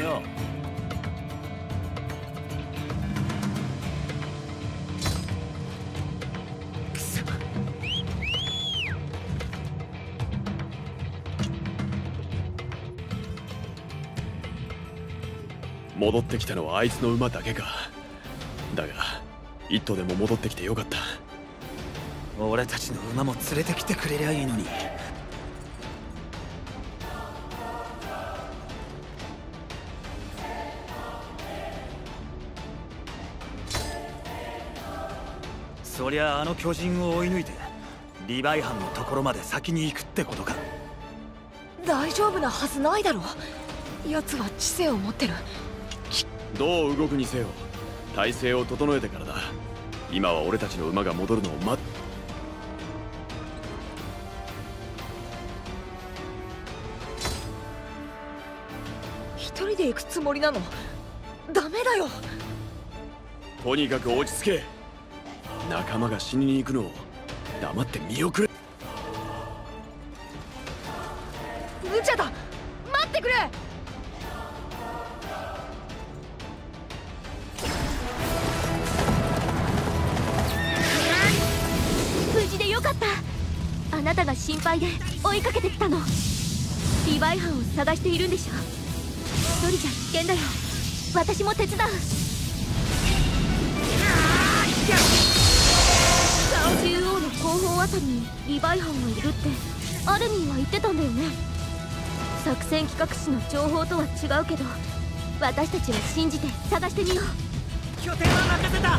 よ。戻ってきたのはあいつの馬だけか。だが一頭でも戻ってきてよかった。俺たちの馬も連れてきてくれりゃいいのに。そりゃあの巨人を追い抜いてリヴァイ班のところまで先に行くってことか。大丈夫なはずないだろ。奴は知性を持ってる。どう動くにせよ体勢を整えてからだ。今は俺たちの馬が戻るのを待っ。一人で行くつもりなの？ダメだよ。とにかく落ち着け。仲間が死にに行くのを黙って見送れ。無茶だ。待ってくれ。無事でよかった。あなたが心配で追いかけてきたの。リヴァイ班を探しているんでしょ。一人じゃ危険だよ。私も手伝う。中央の後方あたりにリヴァイ班がいるってアルミンは言ってたんだよね。作戦企画誌の情報とは違うけど私たちは信じて探してみよう。拠点は任せた。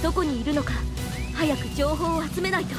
どこにいるのか早く情報を集めないと。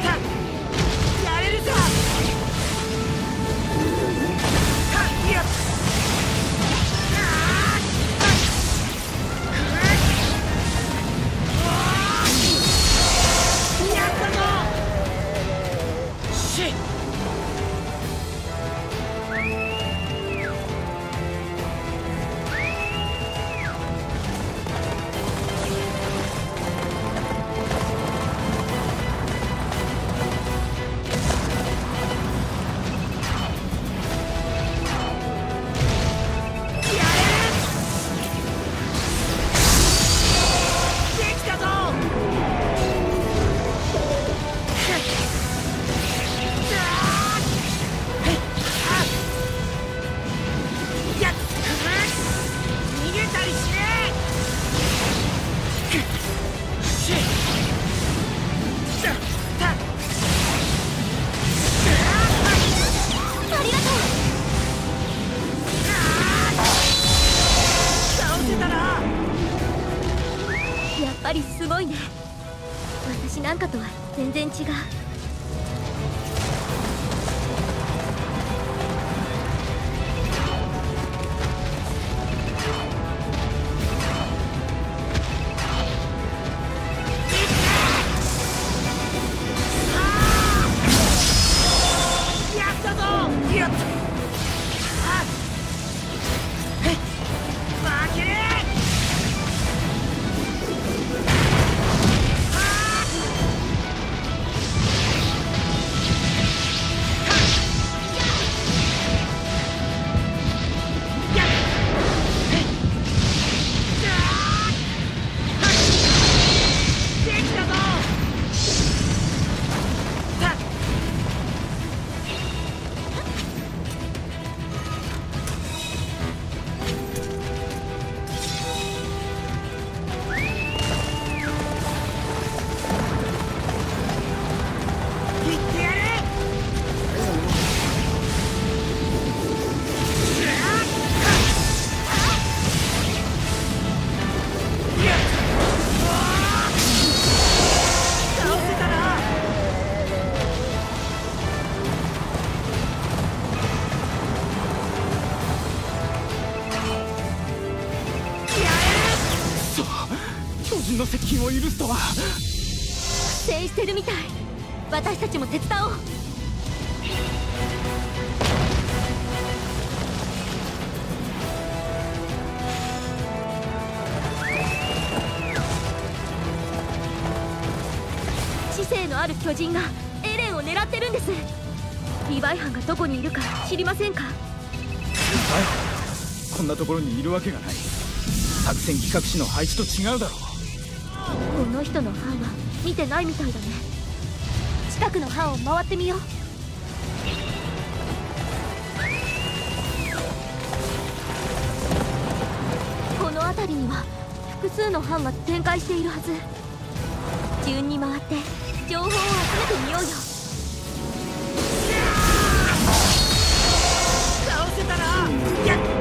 やれるぞ。私なんかとは全然違う。接近を許すとは。苦戦してるみたい。私たちも手伝おう。知性のある巨人がエレンを狙ってるんです。リヴァイ班がどこにいるか知りませんか？こんなところにいるわけがない。作戦企画士の配置と違うだろう。この人の班は見てないみたいだね。近くの班を回ってみよう。この辺りには複数の班が展開しているはず。順に回って情報を集めてみようよ。倒せたらやっ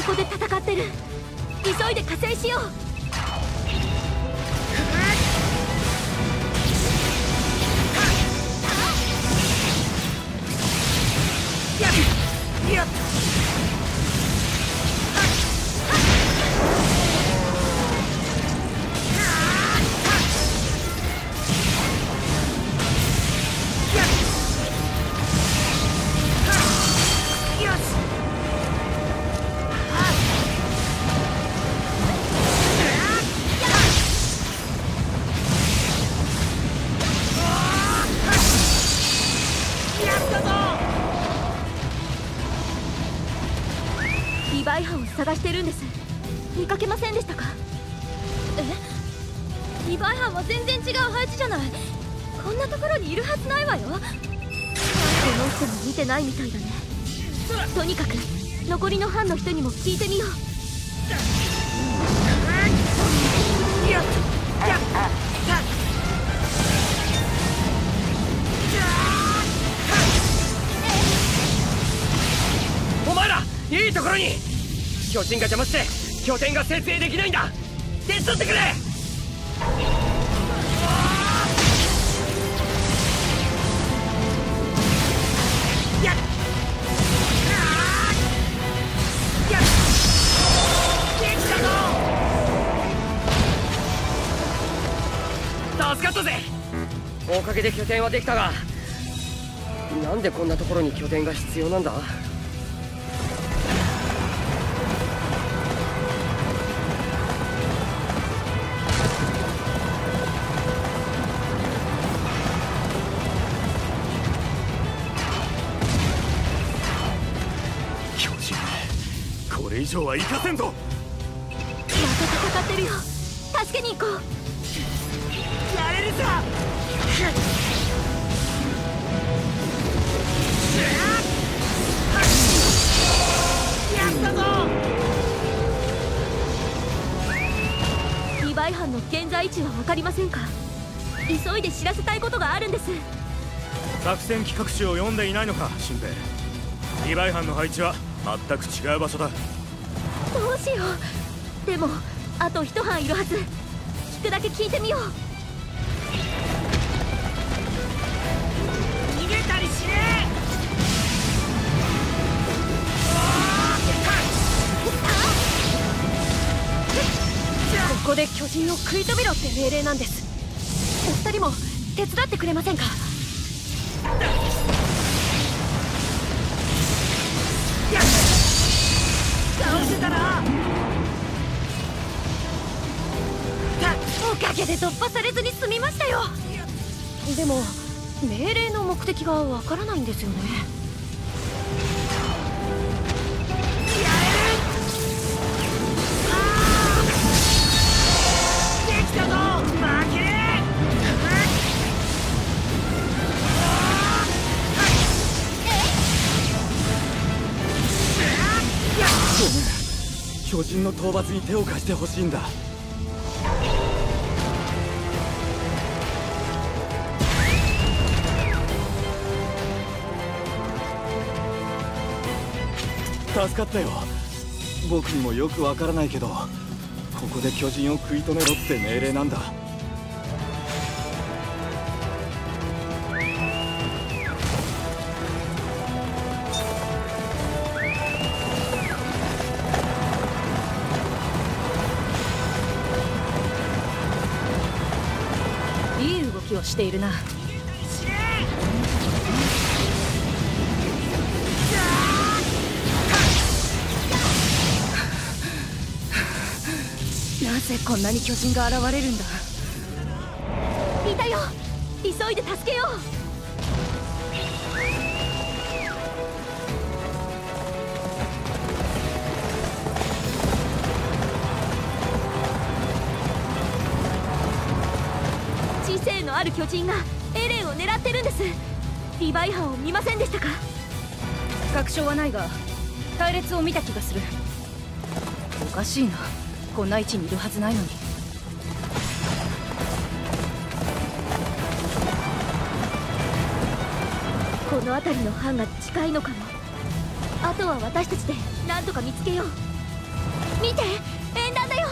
そこで戦ってる。急いで加勢しよう。探してるんです。見かけませんでしたか？え、リヴァイ班は全然違う配置じゃない。こんなところにいるはずないわよ。この人も見てないみたいだね。とにかく残りの班の人にも聞いてみよう。お前らいいところに。巨人が邪魔して拠点が設営できないんだ。手伝ってくれ。助かったぜ。おかげで拠点はできたが、なんでこんなところに拠点が必要なんだ？以上は行かせんぞ。また戦ってるよ。助けに行こう。やれるさ。やったぞ。リヴァイ班の現在位置は分かりませんか？急いで知らせたいことがあるんです。作戦企画書を読んでいないのか、新兵。リヴァイ班の配置は全く違う場所だ。どうしよう。でもあと一班いるはず。聞くだけ聞いてみよう。逃げたりしねえ。ここで巨人を食い止めろって命令なんです。お二人も手伝ってくれませんか？倒してたな。おかげで突破されずに済みましたよ。でも命令の目的がわからないんですよね。やれる。できたぞ。負けね巨人の討伐に手を貸してほしいんだ。助かったよ。僕にもよくわからないけど、ここで巨人を食い止めろって命令なんだ。しているな。なぜこんなに巨人が現れるんだ。いたよ。急いで助けよう。ある巨人がエレンを狙ってるんです。リヴァイ班を見ませんでしたか？確証はないが隊列を見た気がする。おかしいな。こんな位置にいるはずないのに。この辺りの班が近いのかも。あとは私たちで何とか見つけよう。見て、縁談だよ。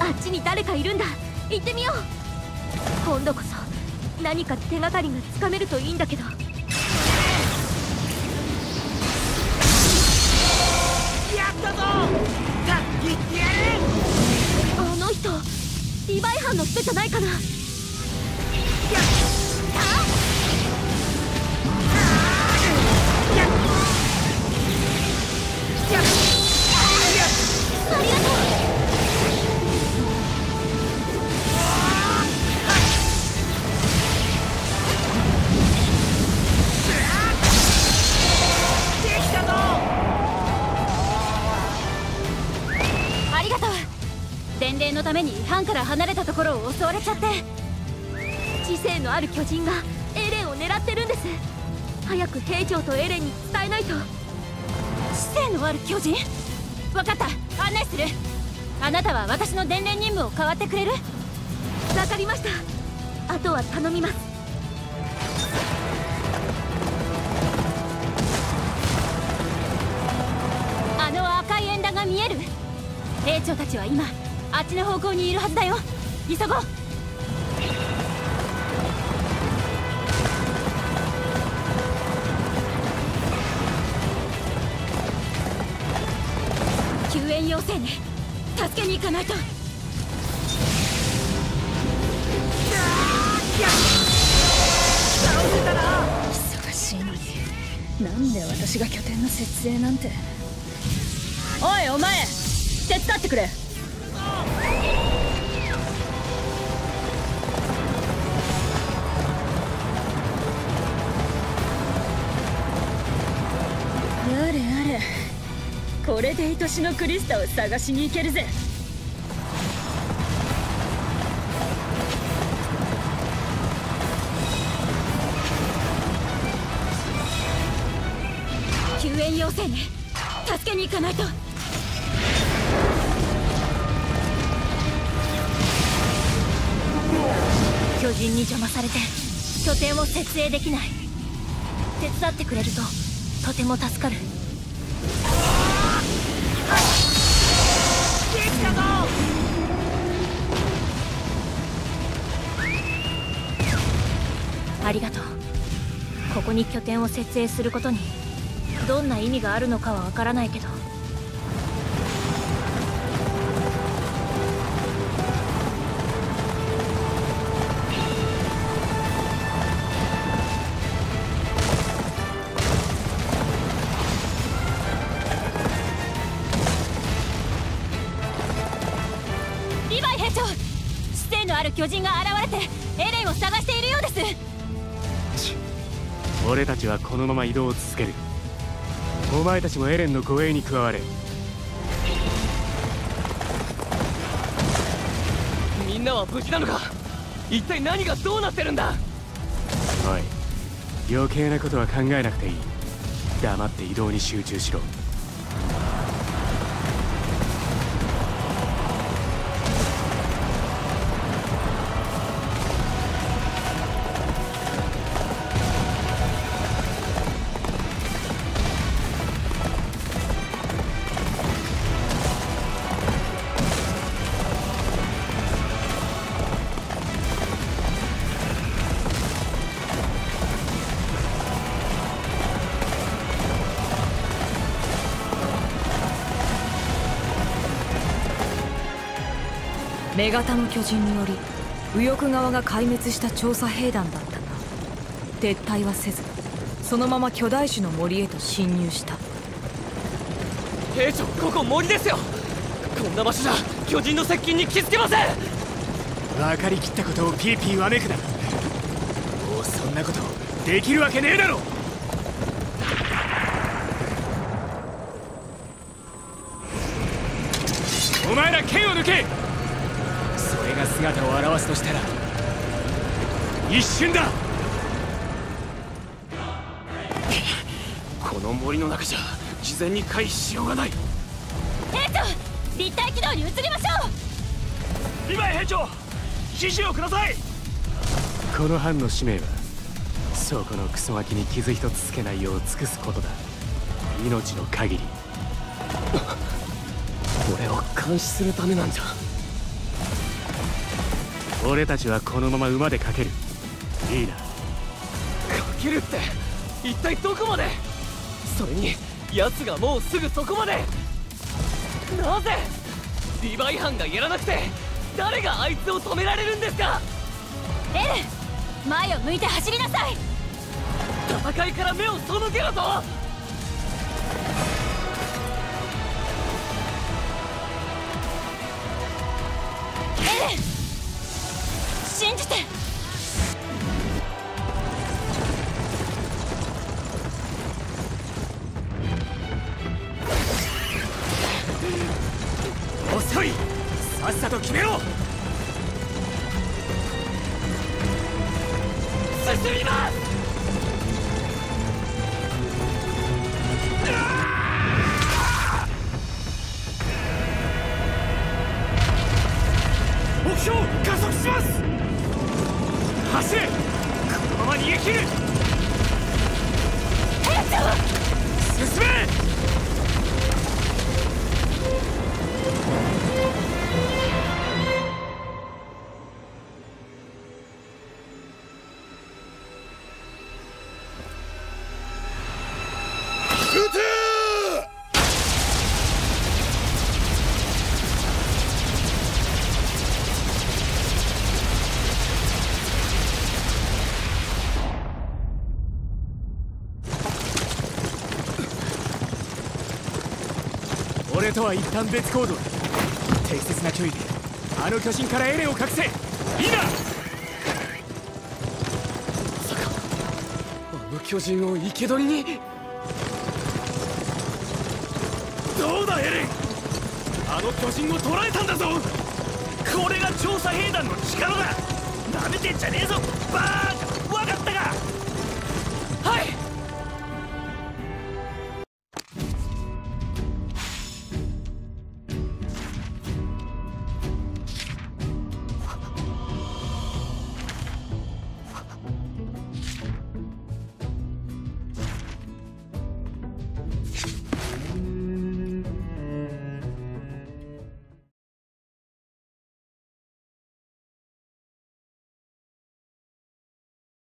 あっちに誰かいるんだ。行ってみよう。今度こそ何か手がかりがつかめるといいんだけど。やったぞ。さっき言ってやる。あの人リヴァイ班の人じゃないかな。やったやっ、ありがとう。できたぞ。ありがとう。伝令のために班から離れたところを襲われちゃって、知性のある巨人がエレンを狙ってるんです。早く兵長とエレンに伝えないと。知性のある巨人？分かった、案内する。あなたは私の伝令任務を代わってくれる？分かりました。あとは頼みます。あの赤い縁談が見える。兵長たちは今あっちの方向にいるはずだよ。急ごう。要請ね、助けに行かないと。忙しいのになんで私が拠点の設営なんて。おいお前、手伝ってくれ。やれやれ、これで愛しのクリスタを探しに行けるぜ。救援要請ね、助けに行かないと。巨人に邪魔されて拠点を設営できない。手伝ってくれるととても助かる。ありがとう。ここに拠点を設営することにどんな意味があるのかはわからないけど、リヴァイ兵長、知性のある巨人が現れてエレンを探しているようです。俺たちはこのまま移動を続ける。お前たちもエレンの護衛に加われ。みんなは無事なのか？一体何がどうなってるんだ？おい、余計なことは考えなくていい。黙って移動に集中しろ。女型の巨人により右翼側が壊滅した調査兵団だったが、撤退はせずそのまま巨大種の森へと侵入した。兵長、ここ森ですよ。こんな場所じゃ巨人の接近に気づけません。分かりきったことをピーピーわめくな。もうそんなことできるわけねえだろ。お前ら剣を抜け。姿を現すとしたら一瞬だ。この森の中じゃ事前に回避しようがない。兵長、立体軌道に移りましょう。リヴァイ兵長、指示をください。この班の使命はそこのクソガキに傷一つつけないよう尽くすことだ。命の限り。れを監視するためなんじゃ。俺たちはこのまま馬でかける。いいな。かけるって一体どこまで。それに奴がもうすぐそこまで。なぜリヴァイ班がやらなくて誰があいつを止められるんですか。エル、前を向いて走りなさい。戦いから目を背けろぞ。エル、信じて。遅い、さっさと決めろ。進みます。目標加速します。走れ、このまま逃げ切る。進め。とは一旦別行動。適切な距離であの巨人からエレンを隠せ。いいな。まさかあの巨人を生け捕りに。どうだエレン、あの巨人を捕らえたんだぞ。これが調査兵団の力だ。なめてんじゃねえぞバーカ。